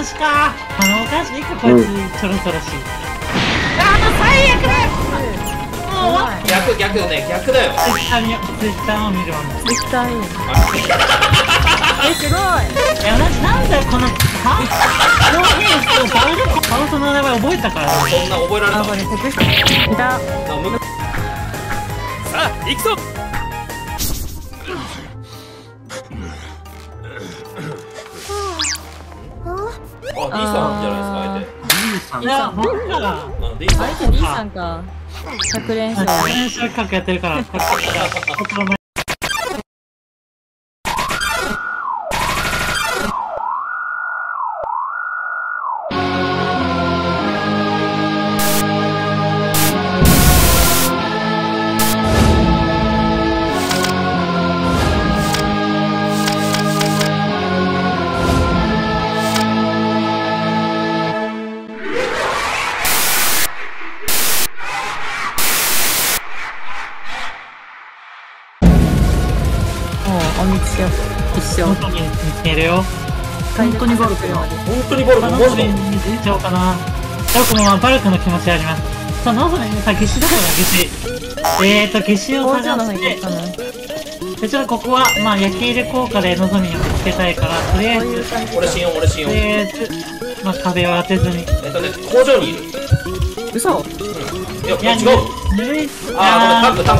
監視かあのおかしいかこいつ、ちょろちょろしい。あー最悪だよ。もう終わった。逆よね、逆だよ。ツイッターを見るわね。ツイッターいい。すごい。いや私なんだよこのは？ロケをバウルコカウトの名前覚えたから。そんな覚えられない。いた。さあ行くぞ。D さんじゃないですか、相手。いや、僕ら。相手 D さんか。百連勝。百連勝企画やってるから。本当に似てるよ。本当にバルクよ。本当にバルクの文字に似ちゃうかな。よくもバルクの気持ちあります。さあ、ノースにさ、消しだから消し。消しを探して。で、ちょっとここは、まあ、焼き入れ効果でのぞみをぶつけたいから、とりあえず、とりあえず、まあ、壁を当てずに。工場にいる。嘘？いや、違う。あ、ごめん、タン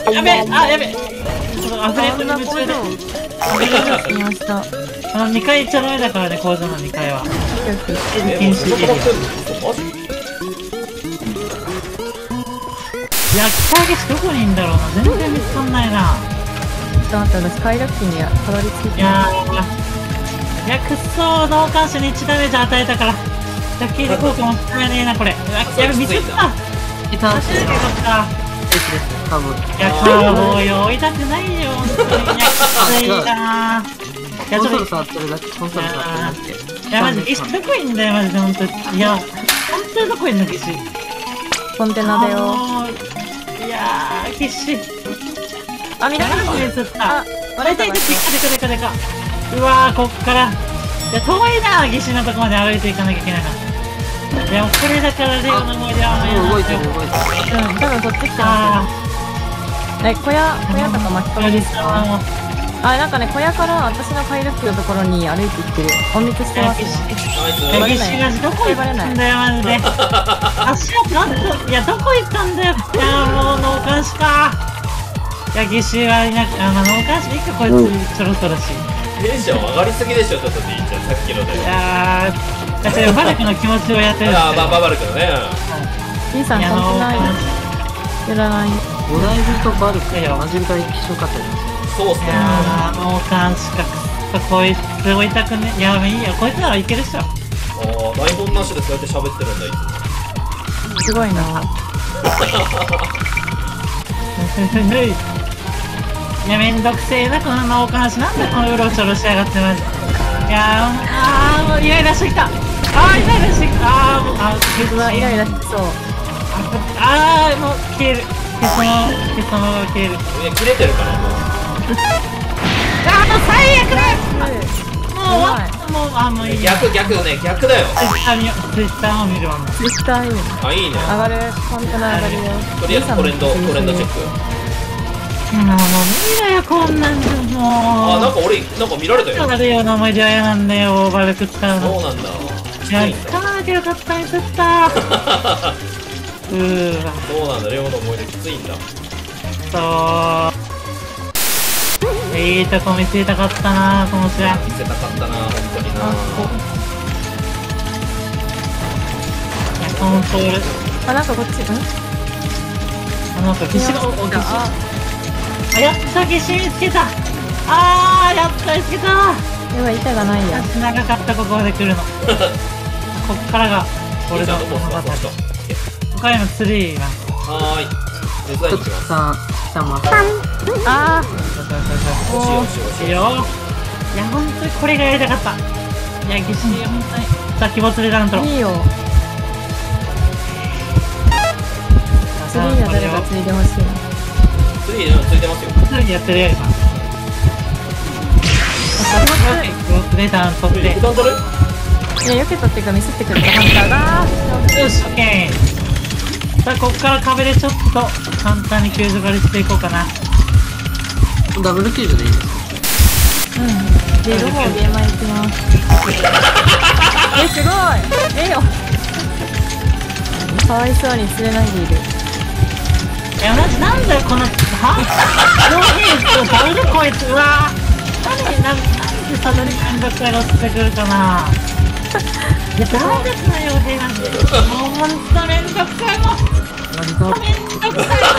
ク。やべえ、やべえ。アフレコの夢中で2回行っちゃダメだからね、工場の2回は禁止で。焼き影師どこにいるんだろうな、全然見つかんないな。ちょっと待って、私快楽機にたどり着いて。いやくっそー、脳幹視に1ダメージ与えたから、焼き入れ効果も使えねえなこれ。やべ、見つけた。いや、もう酔いたくないよ、本当に。いや、きついな。いや、ちょっと触ってるだけ。いや、マジ、石どこいんだよ、マジで、本当に。いや、本当にどこいんの、石。コンテナだよ。いやー、石。あ、見られないです。あ、大体、でか。うわー、こっから。いや、遠いな、石のとこまで歩いていかなきゃいけないな。いや、これだからレオの思い出はもう動いてる。うん、多分取ってきてます。小屋とか巻き込みですか？あ、なんかね、小屋から私の快楽のところに歩いていってる。隠密してますね。歴史がどこ行ったんだよ、マジで。足をなんと、いや、どこ行ったんだよ。いや、もう脳幹視か。いや、義手はいなく、脳幹視いいか、こいつ、ちょろちょろしい。テンション上がりすぎでしょ、ちょっと D ちゃん、さっきので。いやー。バルクの気持ちをやってるんですよ。バルクのね。兄さん、関係ない。やらない。ドライブとバルクがマジで一緒かと。そうっすね。脳幹視か。こいつ追いたくね。いや、いいよ。こいつならいけるっしょ。台本なしでそうやって喋ってるんだ、いつも。すごいな。いや、めんどくせえな、この脳幹視。なんでこのうろちょろしやがってまじ。いやー、もうイライラしてきた。そう。もう消える。消える。いや、切れてるから。もう最悪だ。もう終わった。もうもういい。逆よね、逆だよ。ツイッターを見るわ。ツイッターいいね。あ、いいね。上がる。本当に上がるよ。とりあえずトレンドチェック。もう見ろよ、こんなんでもう。あ、なんか見られたよ。悪いような思い出は嫌なんだよ、バルク使うの。そうなんだ。いや、使わなきゃよかった、ミスった。そうなんだ、レオの思い出きついんだ。いいとこ見せたかったな、この試合。見せたかったな、本当にな。コントロール。あ、なんかこっち。なんか岸が大きい。やった、消し見つけた。やった、見つけた。やばい、板がないや。長かった、ここまで来るの。こっからが俺の物語。他へのツリーが。はい。手伝いに来ます。いや、本当にこれがやりたかった。いや、消し、本当に。さあ、希望釣りだなんと。いいよ。ツリーは誰か釣りでほしいな。ついてますよ。ついてやってるやります。出たん、取って。いや避けたっていうかミスってくれたハンターがよしオッケー。さあこっから壁でちょっと簡単に救助狩りしていこうかな。ダブル救助でいいんですか。うんでロボ現場行きます。すごいよかわいそうに連れないでいる。いやなんだよこのはどういう人だよこいつ。うわなんでたどり感覚が乗ってくるかな。いやなんでその予定なんてもうほんとめんどくさいもんめんどくさいも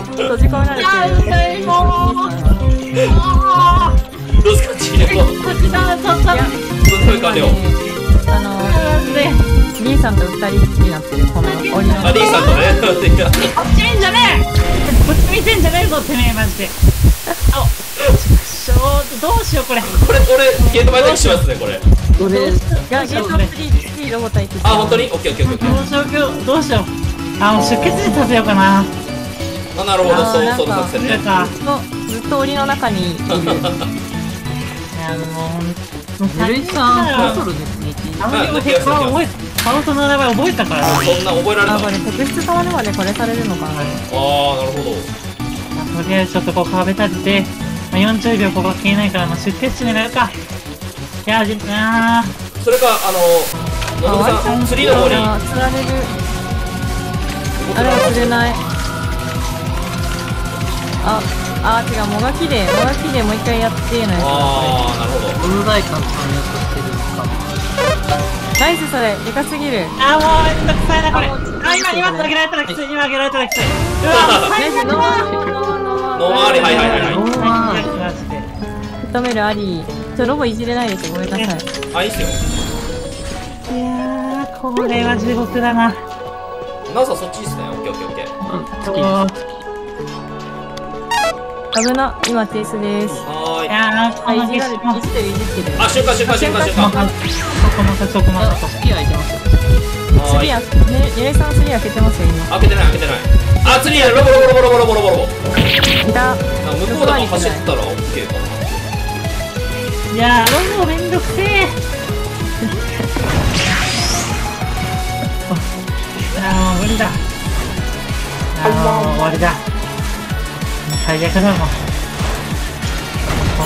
ん閉じ込められてる。いやもうどうすかちいやもうこっちだちょっとどういう感じよ。リーさんと二人になってるこの檻のリーさんとねこっち見んじゃねえこっち見てんじゃねえぞてめえマジで。あっどうしようこれこれゲート前だけしますねこれ。俺がゲート3ロボ対決。あ本当にオッケーオッケーオッケー。どうしようあもう出血でさせようかな。あなるほどそう作戦ね。ずっと檻の中にいる。いやもう古井さんコンソールですね。あまりにも結果覚えカウントの名前覚えたからそんな覚えられない。あこれ特質変わるまでこれされるのかな。ああなるほど。とりあえずちょっとこう壁立てて40秒ここ消えないから出血値狙うか。いやあそれかのぞみさん釣りの方に釣られる。あれは釣れない。あ違うもがきでもう一回やってのやつだ。ああなるほど問題感とかによってるかナイス。それでかすぎる。あもうめんどくさいなこれ。あ今投げられたらきつい。今投げられたらきつい。うわ最悪だノーマーリーはいはいはいはい認めるあり。ちょロボいじれないでしょごめんなさい。あいいっすよ。いやーこれは地獄だな。ナサそっちいいっすね。オッケーオッケーオッケー。危な今停止です。はいやーこの景色いじってるいじってる。あ瞬間瞬間瞬間瞬間そこまたスピア開いてますよ。スピアゆれさんスピア開けてますよ今。開けてない開けてない。あ、釣りやるロボロボロボロボロボロボロ。いた。向こうでも走ったらオッケーかな。いやー、ロボめんどくせえ。あ、もう無理だ。あ、もう終わりだ。最悪だもん。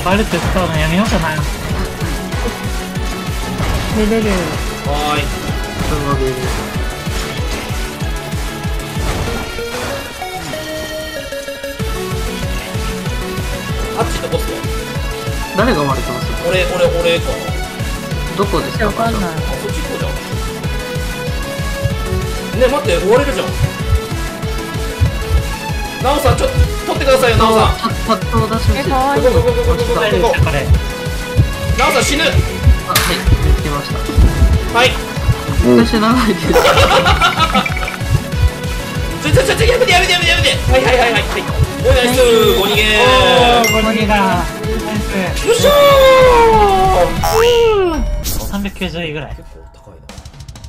バルト使うのやめようかな。出れる。はーい。ハッチとボス誰が割れてます。俺かな。どこですか。わかんない。あ、そっち行こうじゃん。ねえ、待って、追われるじゃん。ナオさん、ちょっと取ってくださいよ、ナオさん。パッと出しました。ナオさん、死ぬ。あ、はい、行きました。はい。一回死なないで。ちょ、やめて。はい。おいナイスーゴニゲーゴニゲーだーナイスよっしゃー390位ぐらい結構高いなこ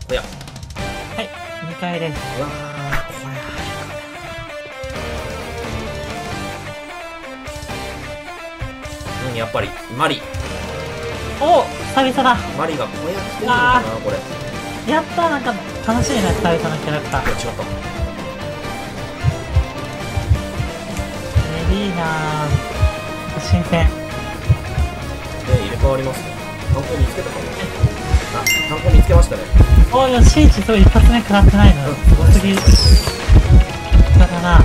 れや。はい2回です。うわーこれはうんやっぱりマリお久々だ。マリがこうやってるのかなこれ。やったなんか楽しいな久々のキャラクター。違ったいいなぁ新鮮。入れ替わりますね。タンコ見つけたかも。あ、タンコ見つけましたね。おいよしいちそう一発目食らってないの。すごすぎ。だからな。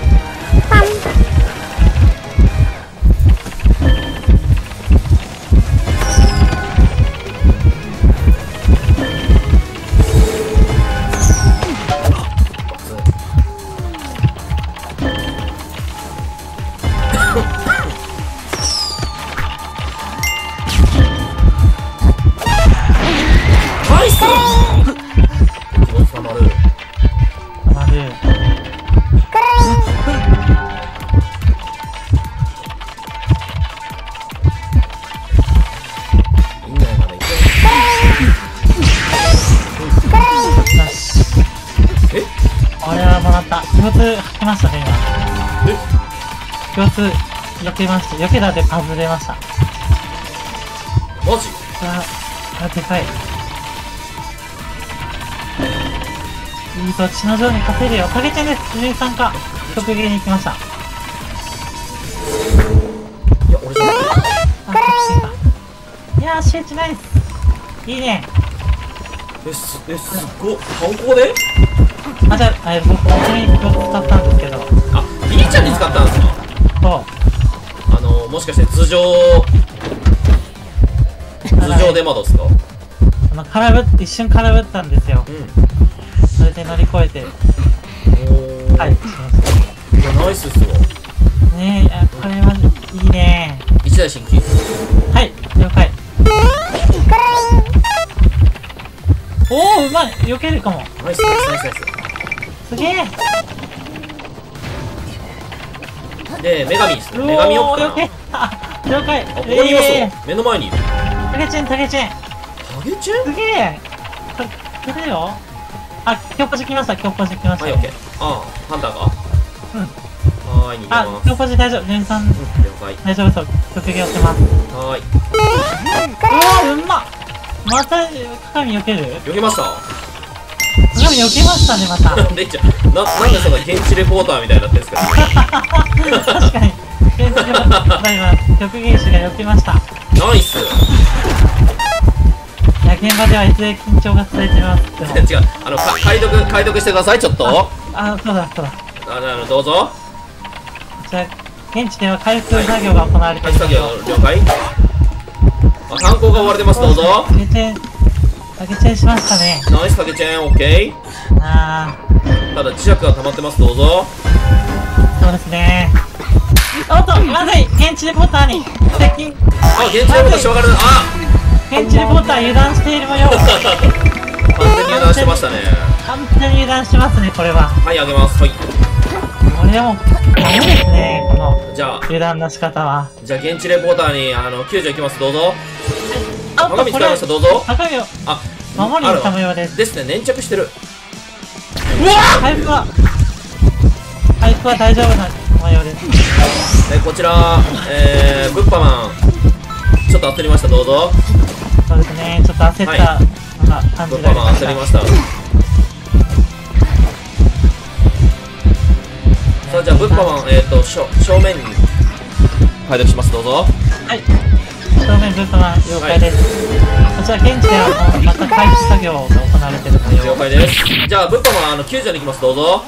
避けたでパズれました。マジ？あ、でかい。いいぞ、血の上に勝てるよ。かけちゃんです。13か。曲芸に行きました。いや、俺じゃない。あ、タクシーか。いやー、シューチナイス。いいね。すっごい。顔ここであ、じゃあ、僕、ここに使ったんですけど。あ、りーちゃんに使ったんですか？そう。もしかして頭上出窓っすか？一瞬空振ったんですよ。うん、それで乗り越えて、はい、しました。いや、ナイスっすわ。ねえ、いや、これはいいねー。一台新規。はい、了解。おお、うまい、避けるかも。ナイス、ナイス。すげえ。で、女神ですね。女神をかけた。了解。ここにいますよ。目の前にいる。タゲチェンすげえ。これだよ。あ、強ポジ来ました。はい、オッケー。あ、ハンターか。うん。はーい、逃げます。あ、強ポジ大丈夫。年さん。了解。大丈夫そう。卒業してます。はーい。うまっ。また、鏡避ける？避けました。鏡避けましたね、また。でっちゃん。なんでその現地レポーターみたいになってるんですか？確かに、極限士が寄ってました。ナイス。いや、現場ではいつで緊張が伝えてます。違う、解読してください、ちょっと。あ、そうだ。どうぞ。じゃあ、現地では回復作業が行われています。回復作業、了解。あ、炭鉱が追われてます、どうぞ。タケチェンしましたね。ナイスタケチェン、オッケー。ただ、磁石が溜まってます、どうぞ。そうですね。おっと、まずい、現地レポーターに接近。あ、現地レポーターしわがる。あ、現地レポーター油断している模様。完全に油断してましたね。完全に油断してますね、これは。はい、あげます。はい。これでも、ダメですね、この。じゃあ、油断の仕方は。じゃあ、現地レポーターに、救助行きます、どうぞ。あ、赤身使いました、どうぞ。赤身を。あ、守りに行った模様です。ですね、粘着してる。うわっ。回復は。回復は大丈夫な模様です。こちら、ブッパマン、ちょっと焦りました、どうぞ。そうですね、ちょっと焦ったのが感じられました。ブッパマン焦りました。さあ、じゃあ、ブッパマン、正面に解読します、どうぞ。はい、正面ブッパマン、了解です。こちら、現地ではまた回復作業が行われている模様。了解です。じゃあ、ブッパマン、救助に行きます、どうぞ。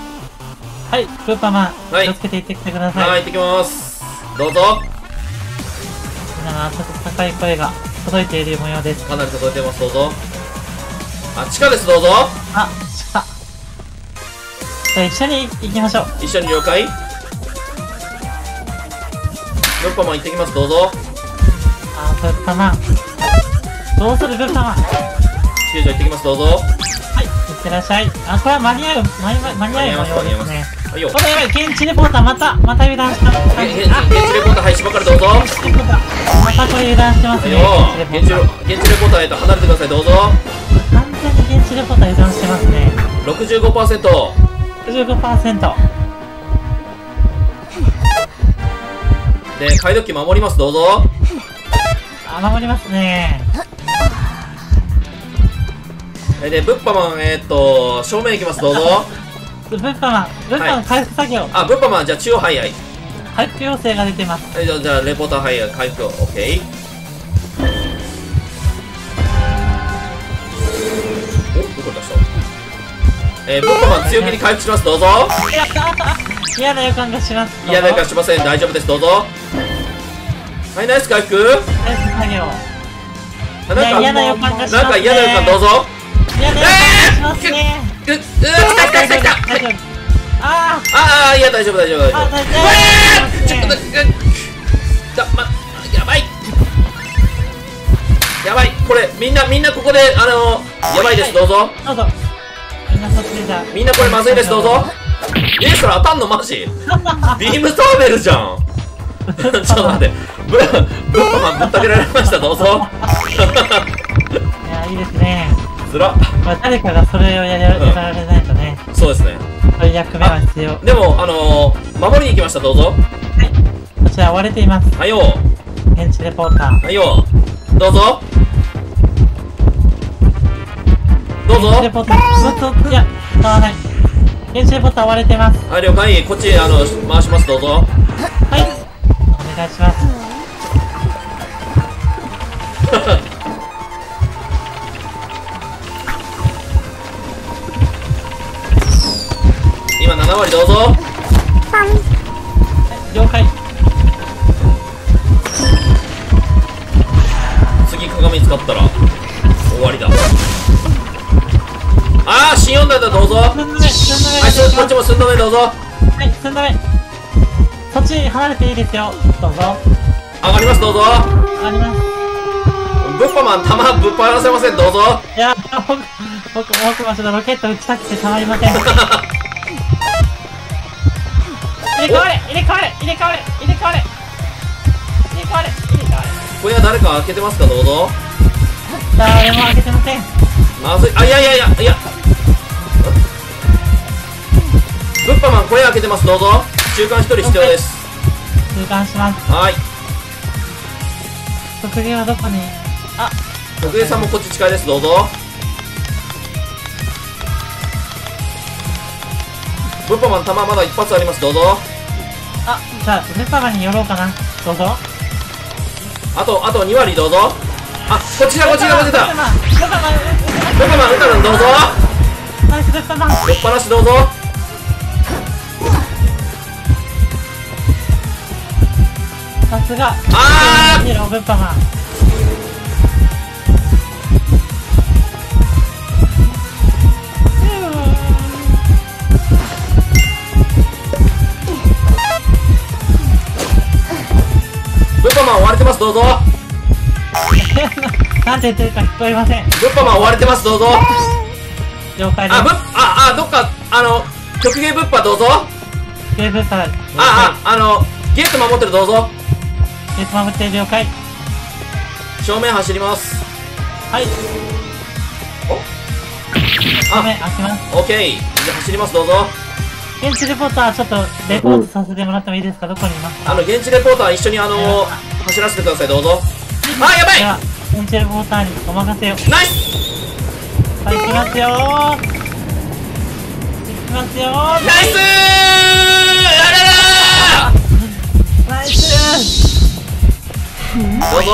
はい、ブッパマン、気をつけて行ってきてください。はい、行ってきます。どうぞ。みんなの温かい声が届いている模様です。かなり届いてます、どうぞ。あ、地下です、どうぞ。あ、地下。じゃあ一緒に行きましょう。一緒に了解。ブッパマン行ってきます、どうぞ。あ、ブッパマン。どうする、ブッパマン。救助行ってきます、どうぞ。はい、行ってらっしゃい。あ、これは間に合う模様ですね。はいよ。現地レポーターまた油断した。現地レポーター、はい、しばからどうぞ。またこれ油断してますね。現地レポーターへと離れてください、どうぞ。完全に現地レポーター油断してますね。65%。65%。で、解読機守ります、どうぞ。あ、守りますね。で、ブッパマン、正面行きます、どうぞ。ブッパマン回復作業。あ、ブッパマン、じゃあ中央、はい、回復要請が出てます。じゃあレポーター、はい、回復 OK。 お、どこ出した。ブッパマン、強気に回復します、どうぞ。嫌な予感がします。嫌な予感しません、大丈夫です、どうぞ。はい、ナイス回復作業。嫌な予感がしますね。なんか嫌な予感、どうぞ。嫌な予感しますね。来た。ああ、いや、大丈夫。やばい。これみんなここでやばいです、どうぞ。みんなこれまずいです、どうぞ。それ当たんのマジ？ビームサーベルじゃん。ちょっと待って、ブッパマンぶったけられました、どうぞ。いや、いいですね。まあ誰かがそれをやられないとね。そうですね。そういう役目は必要。でも守りに行きました、どうぞ。はい。こちら追われています。はいよ。現地レポーター。はいよ。どうぞ。どうぞ。レポートいや買わない。原子レポート割れてます。はい、了解。こっち回します。どうぞ。はい、お願いします。今7割どうぞ。はい、了解。次鏡使ったら終わりだ。ああ、新4台だ。どうぞ。はい、こっちも寸止めどうぞ。はい、寸止め。そっち離れていいですよ。どうぞ。上がります。どうぞ。上がります。ブッパマン、弾ぶっぱらせません。どうぞ。いや、僕大久保氏のロケット打ちたくてたまりません。入れ替われ。これは誰か開けてますか。どうぞ。誰も開けてません。まずい。あ、いやブッパマン、これ開けてます。どうぞ。中間1人必要です。中間します。はい、特芸はどこに。あ、特芸さんもこっち近いです。どうぞ。ブッパマン、弾まだ一発あります。どうぞ。あ、じゃあブッパマンに寄ろうかな。どうぞ。あと2割どうぞ。あ、こっちだ。ブッパマン、どうぞ。ナイスブッパマン。ぶっぱなしどうぞ。さすが。あー、ブッパマン。ブッパマン、追われてます。どうぞ。なんて言ってるか聞こえません。ブッパマン、追われてます。どうぞ。了解です。あ、どっか曲芸ブッパどうぞ。曲芸ブッパ。ゲート守ってる。どうぞ。ゲート守ってる。了解。正面走ります。はい、正面開きます。オッケー。じゃあ走ります。どうぞ。現地レポーター、ちょっとレポートさせてもらってもいいですか。どこにいますか。現地レポーター一緒に走らせてください。どうぞ。あ、やばい。じゃあ現地レポーターにお任せよ。ナイス。はい、行きますよ。ナイスー。あららー。ナイスー。どうぞ。